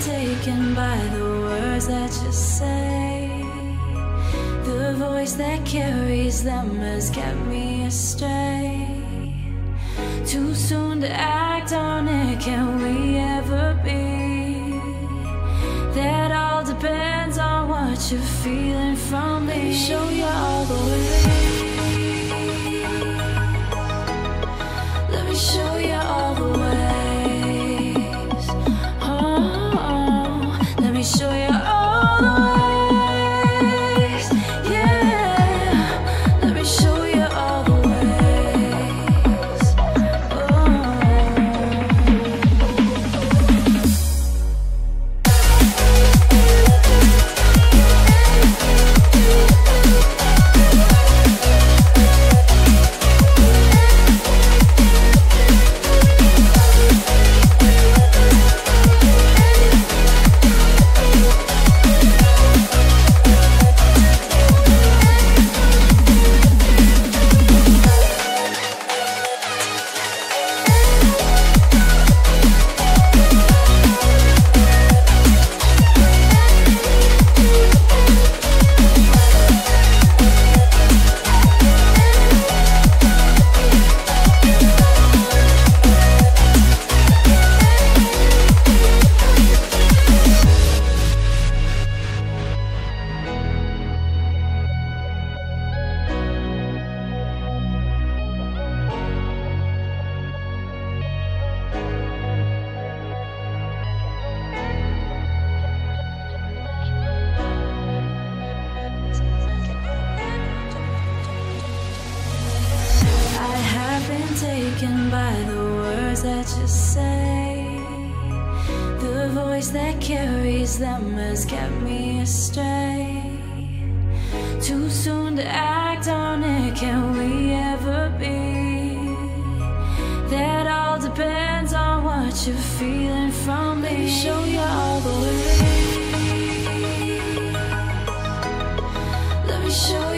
taken by the words that you say. The voice that carries them has kept me astray. Too soon to act on it, can we ever be? That all depends on what you're feeling from me. Let me show you all the way. Let me show you all the way. Taken by the words that you say, the voice that carries them has kept me astray. Too soon to act on it, can we ever be? That all depends on what you're feeling from me. Let me show you all the way. Let me show you.